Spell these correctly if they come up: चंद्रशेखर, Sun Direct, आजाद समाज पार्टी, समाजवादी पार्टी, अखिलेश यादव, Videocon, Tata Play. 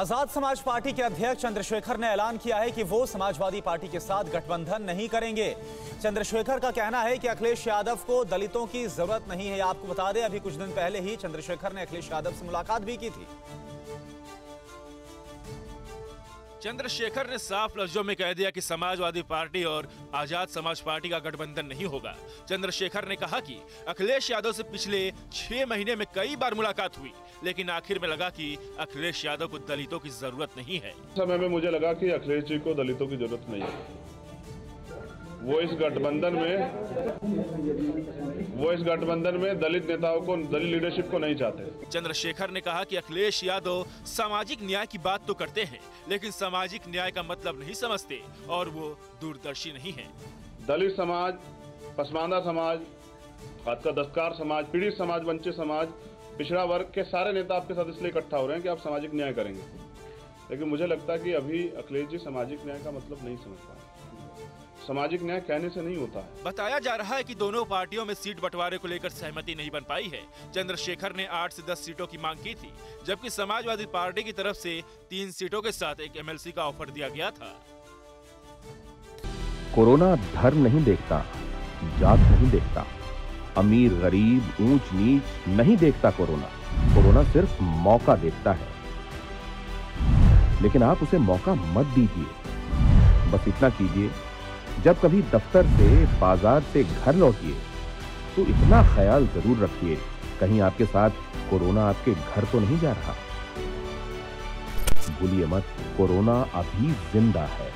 आजाद समाज पार्टी के अध्यक्ष चंद्रशेखर ने ऐलान किया है कि वो समाजवादी पार्टी के साथ गठबंधन नहीं करेंगे। चंद्रशेखर का कहना है कि अखिलेश यादव को दलितों की जरूरत नहीं है। आपको बता दें, अभी कुछ दिन पहले ही चंद्रशेखर ने अखिलेश यादव से मुलाकात भी की थी। चंद्रशेखर ने साफ लफ्जों में कह दिया कि समाजवादी पार्टी और आजाद समाज पार्टी का गठबंधन नहीं होगा। चंद्रशेखर ने कहा कि अखिलेश यादव से पिछले 6 महीने में कई बार मुलाकात हुई, लेकिन आखिर में लगा कि अखिलेश यादव को दलितों की जरूरत नहीं है। समय में मुझे लगा कि अखिलेश जी को दलितों की जरूरत नहीं है। वो इस गठबंधन में दलित नेताओं को, दलित लीडरशिप को नहीं चाहते। चंद्रशेखर ने कहा कि अखिलेश यादव सामाजिक न्याय की बात तो करते हैं, लेकिन सामाजिक न्याय का मतलब नहीं समझते और वो दूरदर्शी नहीं हैं। दलित समाज, पसमानदा समाज, आपका दस्तकार समाज, पीड़ित समाज, वंचित समाज, पिछड़ा वर्ग के सारे नेता आपके साथ इसलिए इकट्ठा हो रहे हैं कि आप सामाजिक न्याय करेंगे, लेकिन मुझे लगता है कि अभी अखिलेश जी सामाजिक न्याय का मतलब नहीं समझ पाए। सामाजिक न्याय कहने से नहीं होता है। बताया जा रहा है कि दोनों पार्टियों में सीट बंटवारे को लेकर सहमति नहीं बन पाई है। चंद्रशेखर ने 8 से 10 सीटों की मांग की थी, जबकि समाजवादी पार्टी की तरफ से 3 सीटों के साथ एक एमएलसी का ऑफर दिया गया था। कोरोना धर्म नहीं देखता, जात नहीं देखता, अमीर गरीब ऊंच नीच नहीं देखता। कोरोना सिर्फ मौका देखता है, लेकिन आप उसे मौका मत दीजिए। बस इतना कीजिए, जब कभी दफ्तर से, बाजार से घर लौटिए तो इतना ख्याल जरूर रखिए, कहीं आपके साथ कोरोना आपके घर तो नहीं जा रहा। भूलिए मत, कोरोना अभी जिंदा है।